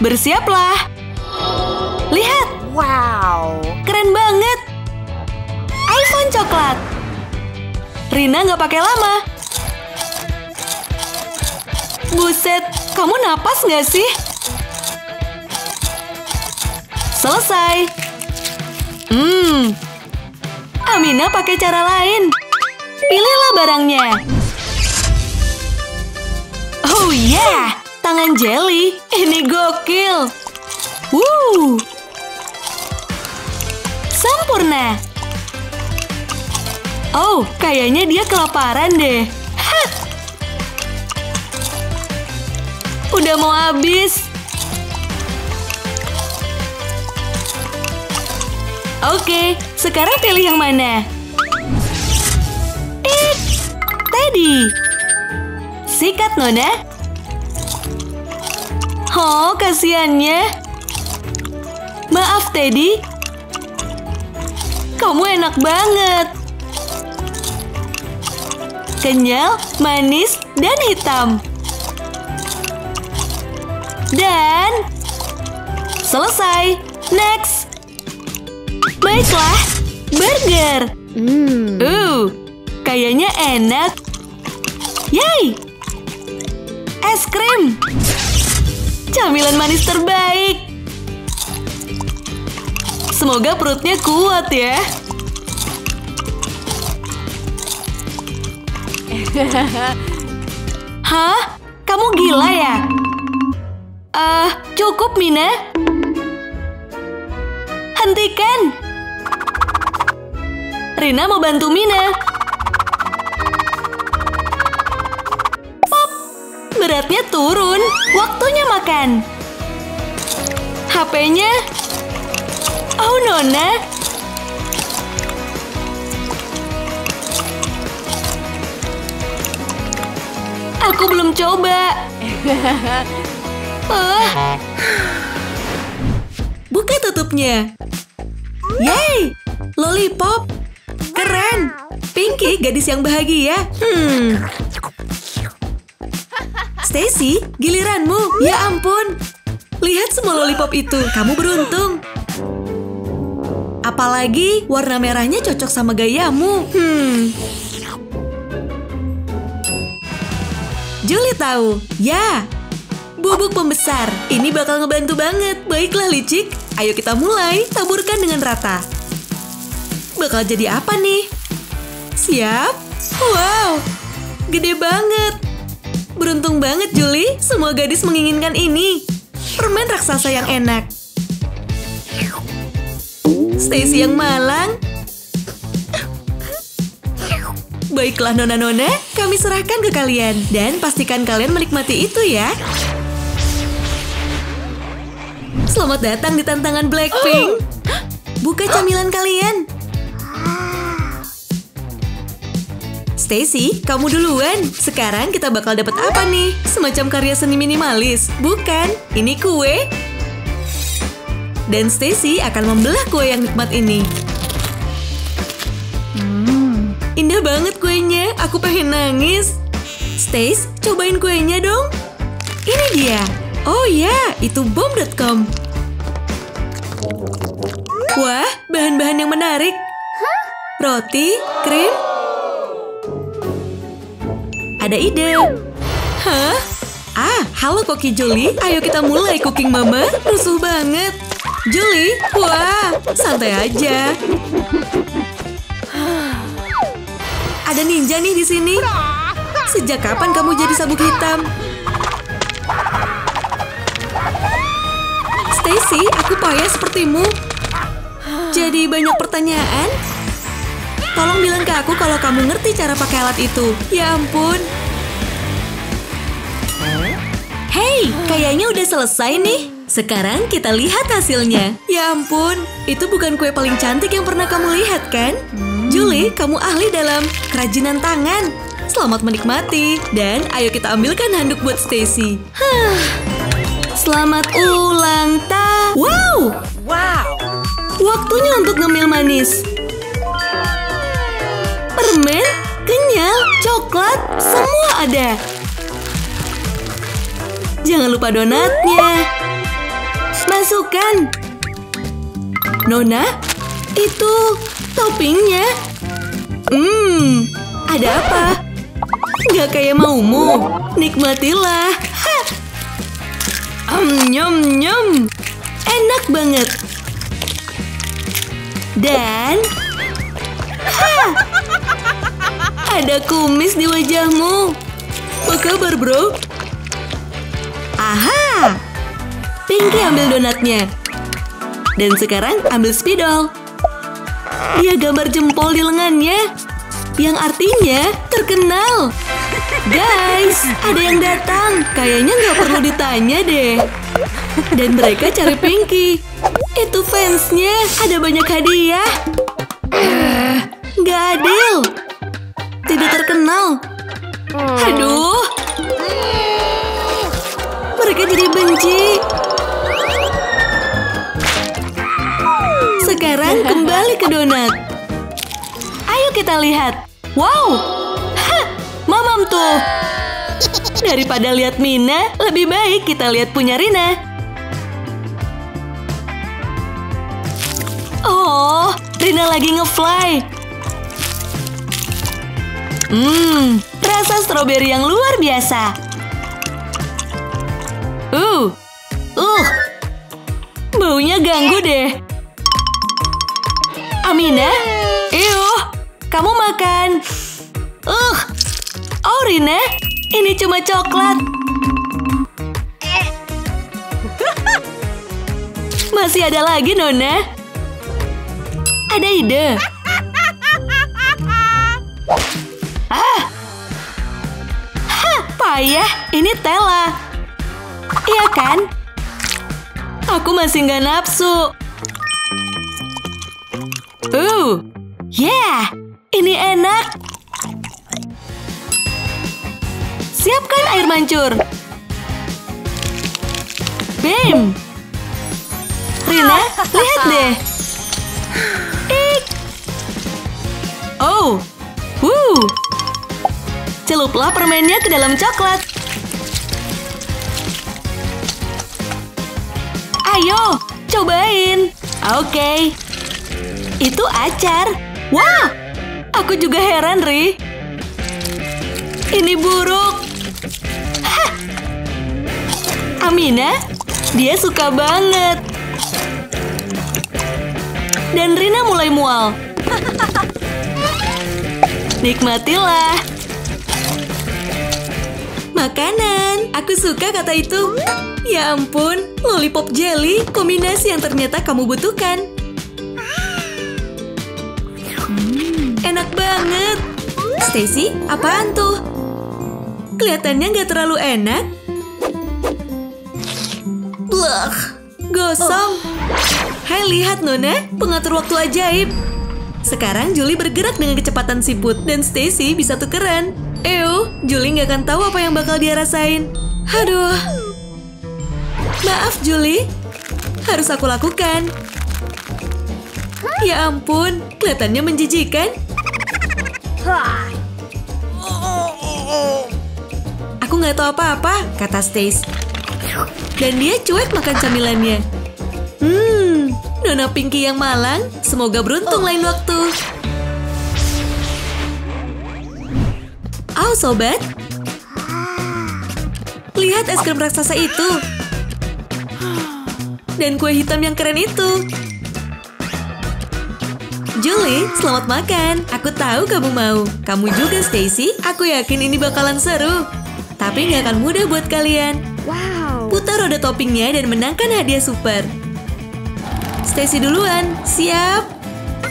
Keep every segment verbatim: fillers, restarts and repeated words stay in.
Bersiaplah. Lihat. Wow. Keren banget. iPhone coklat. Rina nggak pakai lama. Buset, kamu napas nggak sih? Selesai. Hmm. Amina pakai cara lain. Pilihlah barangnya. Oh yeah, tangan jelly. Ini gokil. Wuh. Sempurna. Oh, kayaknya dia kelaparan deh. Hah. Udah mau habis. Oke, sekarang pilih yang mana? Eh, Teddy. Sikat, Nona. Oh, kasihannya. Maaf, Teddy. Kamu enak banget. Kenyal, manis, dan hitam. Dan... selesai. Next. Baiklah. Burger. Mm. Uh, kayaknya enak. Yay! Es krim. Camilan manis terbaik. Semoga perutnya kuat ya. Hah? Kamu gila ya? Eh, uh, cukup Mina. Hentikan. Rina mau bantu Mina. Pop. Beratnya turun. Waktunya makan. H P-nya. Oh, Nona. Aku belum coba. Oh. Buka tutupnya. Yeay! Lollipop. Keren. Pinky, gadis yang bahagia. Hmm. Stacy, giliranmu. Ya ampun. Lihat semua lollipop itu. Kamu beruntung. Apalagi warna merahnya cocok sama gayamu. Hmm. Julie tahu. Ya. Bubuk pembesar. Ini bakal ngebantu banget. Baiklah, licik. Ayo kita mulai. Taburkan dengan rata. Bakal jadi apa nih? Siap? Wow! Gede banget! Beruntung banget, Julie. Semua gadis menginginkan ini. Permen raksasa yang enak. Stacy yang malang. Baiklah, nona-nona. Kami serahkan ke kalian. Dan pastikan kalian menikmati itu ya. Selamat datang di tantangan Blackpink. Buka camilan kalian. Stacy, kamu duluan. Sekarang kita bakal dapat apa nih? Semacam karya seni minimalis, bukan? Ini kue. Dan Stacy akan membelah kue yang nikmat ini. Hmm. Indah banget kuenya. Aku pengen nangis. Stacy, cobain kuenya dong. Ini dia. Oh ya, itu bom titik com. Wah, bahan-bahan yang menarik. Roti, krim. Ada ide. Hah? Ah, halo Koki Julie. Ayo kita mulai cooking mama. Rusuh banget. Julie, wah, santai aja. Ada ninja nih di sini. Sejak kapan kamu jadi sabuk hitam? Stacy, aku payah sepertimu. Jadi banyak pertanyaan. Tolong bilang ke aku kalau kamu ngerti cara pakai alat itu. Ya ampun. Hei, kayaknya udah selesai nih. Sekarang kita lihat hasilnya. Ya ampun, itu bukan kue paling cantik yang pernah kamu lihat kan? Hmm. Julie, kamu ahli dalam kerajinan tangan. Selamat menikmati. Dan ayo kita ambilkan handuk buat Stacy. Huh. Selamat ulang tahun. Wow. Wow. Waktunya untuk ngemil manis. Permen, kenyal, coklat, semua ada. Jangan lupa donatnya. masukkan. Nona, itu toppingnya. Hmm, ada apa? Gak kayak maumu. Nikmatilah. Ha. Om, nyom, nyom. Enak banget. Dan... ha! Ada kumis di wajahmu. Apa kabar, bro? Aha! Pinky ambil donatnya. Dan sekarang ambil spidol. Dia gambar jempol di lengannya. Yang artinya terkenal. Guys, ada yang datang. Kayaknya nggak perlu ditanya deh. Dan mereka cari Pinky. Itu fansnya. Ada banyak hadiah. Uh, nggak adil. Tidak terkenal. Aduh. Mereka jadi benci. Sekarang kembali ke donat. Ayo kita lihat. Wow. Hah, mamam tuh. Daripada lihat Mina, lebih baik kita lihat punya Rina. Oh, Rina lagi nge-fly. Hmm, rasa stroberi yang luar biasa. Uh, uh, baunya ganggu deh. Amina, iuh, kamu makan. Uh, oh Rina, ini cuma coklat. Masih ada lagi Nona. Ada ide. Ah, hah, payah. Ini Tela. Iya kan? Aku masih nggak nafsu. Uh, yeah, ini enak. Siapkan air mancur. Bim. Rina, lihat deh. Ik. Oh, wuh. Celuplah permennya ke dalam coklat. Ayo, cobain. Oke. Itu acar. Wah, aku juga heran, Ri. Ini buruk. Hah. Amina, dia suka banget. Dan Rina mulai mual. Nikmatilah. Makanan, aku suka kata itu. Ya ampun, lollipop jelly, kombinasi yang ternyata kamu butuhkan. Hmm, enak banget. Stacy, apaan tuh? Kelihatannya nggak terlalu enak. Blech, gosong. Oh. Hai, lihat Nona, pengatur waktu ajaib. Sekarang Julie bergerak dengan kecepatan siput dan Stacy bisa tukeran. Ew, Julie nggak akan tahu apa yang bakal dia rasain. Aduh. Maaf, Julie. Harus aku lakukan. Ya ampun, kelihatannya menjijikan. Aku nggak tahu apa-apa, kata Stace. Dan dia cuek makan camilannya. Hmm, Nona Pinky yang malang. Semoga beruntung lain waktu. Oh, sobat. Lihat es krim raksasa itu. Dan kue hitam yang keren itu. Julie, selamat makan. Aku tahu kamu mau. Kamu juga, Stacy. Aku yakin ini bakalan seru. Tapi nggak akan mudah buat kalian. Putar roda toppingnya dan menangkan hadiah super. Stacy duluan. Siap.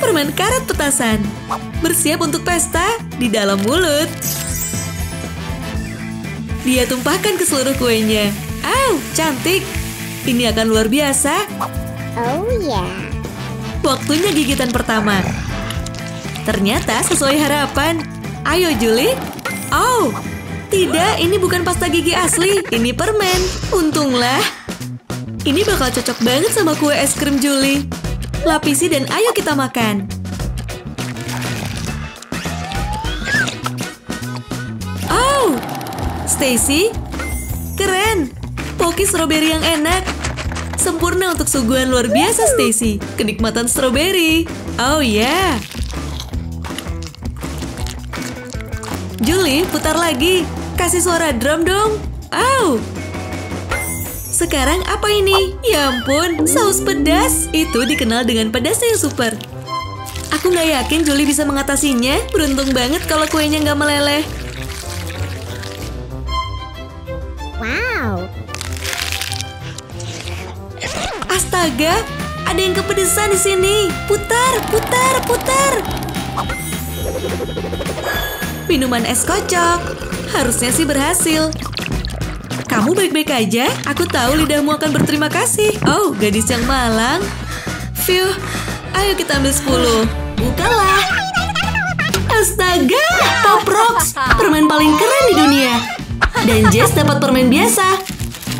Permen karet petasan. Bersiap untuk pesta di dalam mulut. Dia tumpahkan ke seluruh kuenya. Aw, oh, cantik. Ini akan luar biasa. Oh ya. Yeah. Waktunya gigitan pertama. Ternyata sesuai harapan. Ayo Julie. Oh, tidak, ini bukan pasta gigi asli. Ini permen. Untunglah. Ini bakal cocok banget sama kue es krim Julie. Lapisi dan ayo kita makan. Oh, Stacy, keren. Pocky stroberi yang enak. Semua sempurna untuk suguhan luar biasa, Stacy. Kenikmatan stroberi. Oh ya. Yeah. Julie, putar lagi. Kasih suara drum dong. Au. Sekarang apa ini? Ya ampun, saus pedas. Itu dikenal dengan pedasnya yang super. Aku nggak yakin Julie bisa mengatasinya. Beruntung banget kalau kuenya nggak meleleh. Wow. Astaga, ada yang kepedesan di sini. Putar, putar, putar. Minuman es kocok. Harusnya sih berhasil. Kamu baik-baik aja? Aku tahu lidahmu akan berterima kasih. Oh, gadis yang malang. Phew. Ayo kita ambil sepuluh. Bukalah. Astaga, Pop Rocks, permen paling keren di dunia. Dan Jess dapat permen biasa.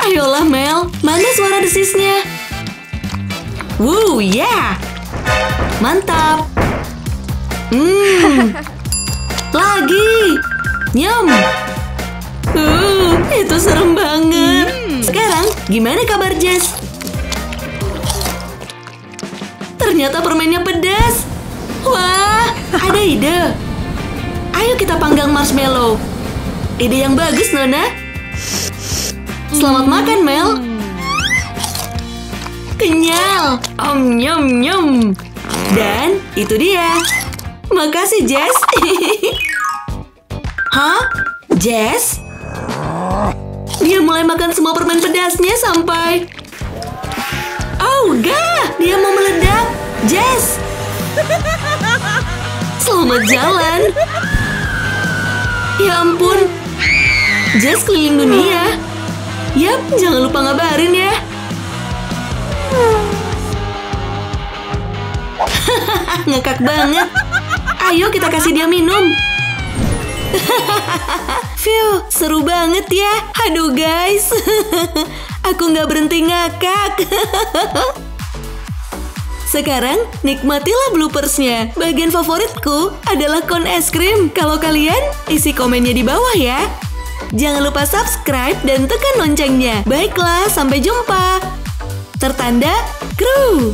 Ayolah Mel, mana suara desisnya? Wow, ya. Yeah. Mantap. Hmm. Lagi. Nyam. Uh, itu serem banget. Sekarang, gimana kabar Jess? Ternyata permennya pedas. Wah, ada ide. Ayo kita panggang marshmallow. Ide yang bagus, Nona. Selamat makan, Mel. Kenyal. Om nyom nyom. Dan itu dia. Makasih, Jess. Hah? Jess? Dia mulai makan semua permen pedasnya sampai... Oh, gah! Dia mau meledak. Jess! Selamat jalan. Ya ampun. Jess keliling dunia. Yap, jangan lupa ngabarin ya. Ngakak banget. Ayo kita kasih dia minum. Phew, seru banget ya. Aduh guys. Aku nggak berhenti ngakak. Sekarang, nikmatilah bloopersnya. Bagian favoritku adalah cone es krim. Kalau kalian, isi komennya di bawah ya. Jangan lupa subscribe dan tekan loncengnya. Baiklah, sampai jumpa. Tertanda, kru.